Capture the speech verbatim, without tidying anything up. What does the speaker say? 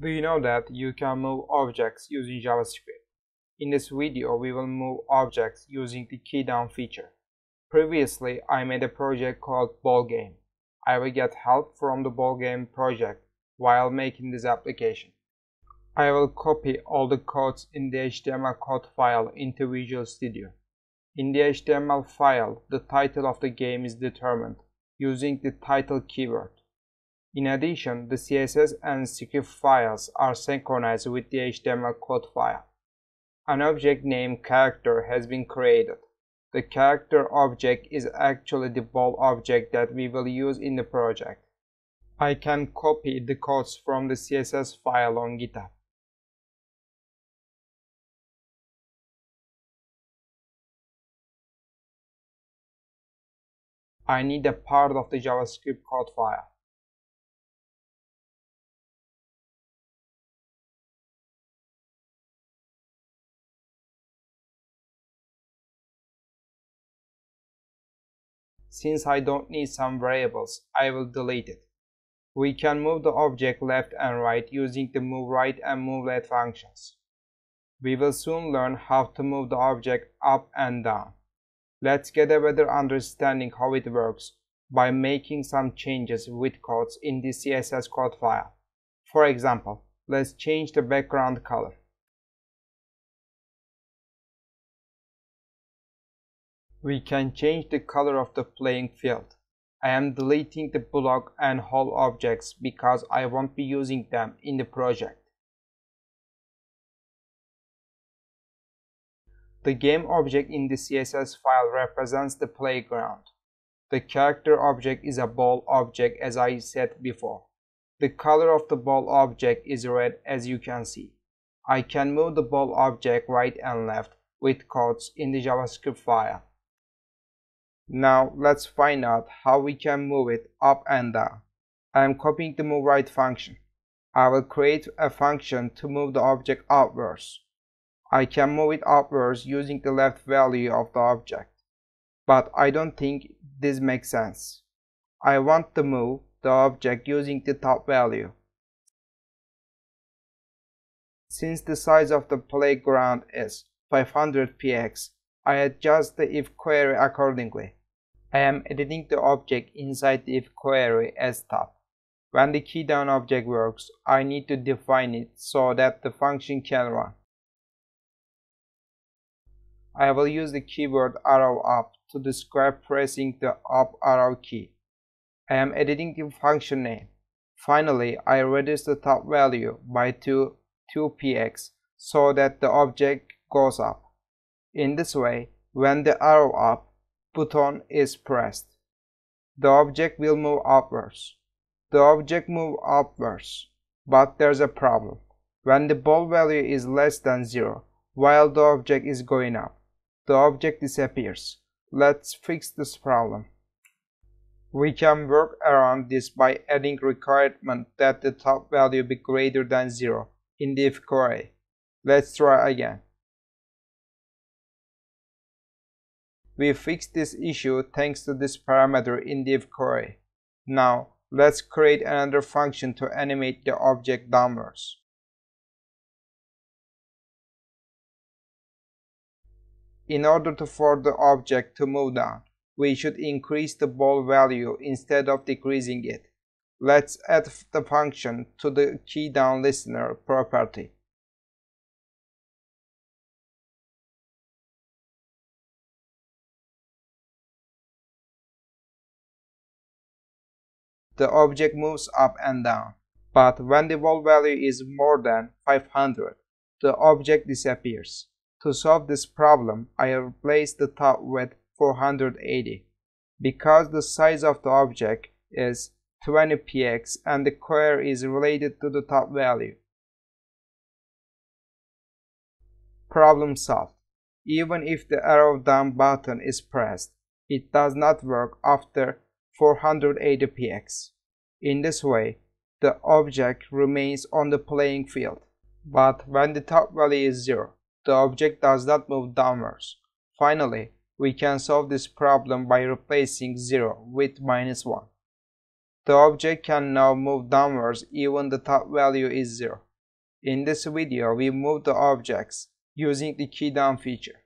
Do you know that you can move objects using JavaScript? In this video, we will move objects using the key down feature. Previously, I made a project called ballgame. I will get help from the ballgame project while making this application. I will copy all the codes in the H T M L code file into Visual Studio. In the H T M L file, the title of the game is determined using the title keyword. In addition, the C S S and script files are synchronized with the H T M L code file. An object named character has been created. The character object is actually the ball object that we will use in the project. I can copy the codes from the C S S file on GitHub. I need a part of the JavaScript code file. Since I don't need some variables, I will delete it. We can move the object left and right using the move right and move left functions. We will soon learn how to move the object up and down. Let's get a better understanding how it works by making some changes with codes in the C S S code file. For example, let's change the background color. We can change the color of the playing field. I am deleting the block and hole objects because I won't be using them in the project. The game object in the C S S file represents the playground. The character object is a ball object, as I said before. The color of the ball object is red, as you can see. I can move the ball object right and left with codes in the JavaScript file. Now let's find out how we can move it up and down. I am copying the move right function. I will create a function to move the object upwards. I can move it upwards using the left value of the object. But I don't think this makes sense. I want to move the object using the top value. Since the size of the playground is five hundred pixels, I adjust the if query accordingly. I am editing the object inside the if query as top. When the key down object works, I need to define it so that the function can run. I will use the keyboard arrow up to describe pressing the up arrow key. I am editing the function name. Finally, I reduce the top value by two pixels so that the object goes up. In this way, when the arrow up button is pressed, the object will move upwards. The object moves upwards, but there's a problem. When the ball value is less than zero, while the object is going up, the object disappears. Let's fix this problem. We can work around this by adding requirement that the top value be greater than zero in the if query. Let's try again. We fixed this issue thanks to this parameter in the if query. Now, let's create another function to animate the object downwards. In order to for the object to move down, we should increase the ball value instead of decreasing it. Let's add the function to the key down listener property. The object moves up and down, but when the ball value is more than five hundred, the object disappears. To solve this problem, I replace the top with four hundred eighty. Because the size of the object is twenty pixels and the query is related to the top value. Problem solved. Even if the arrow down button is pressed, it does not work after four hundred eighty pixels. In this way, the object remains on the playing field. But when the top value is zero, the object does not move downwards. Finally, we can solve this problem by replacing zero with minus one. The object can now move downwards even the top value is zero. In this video, we move the objects using the key down feature.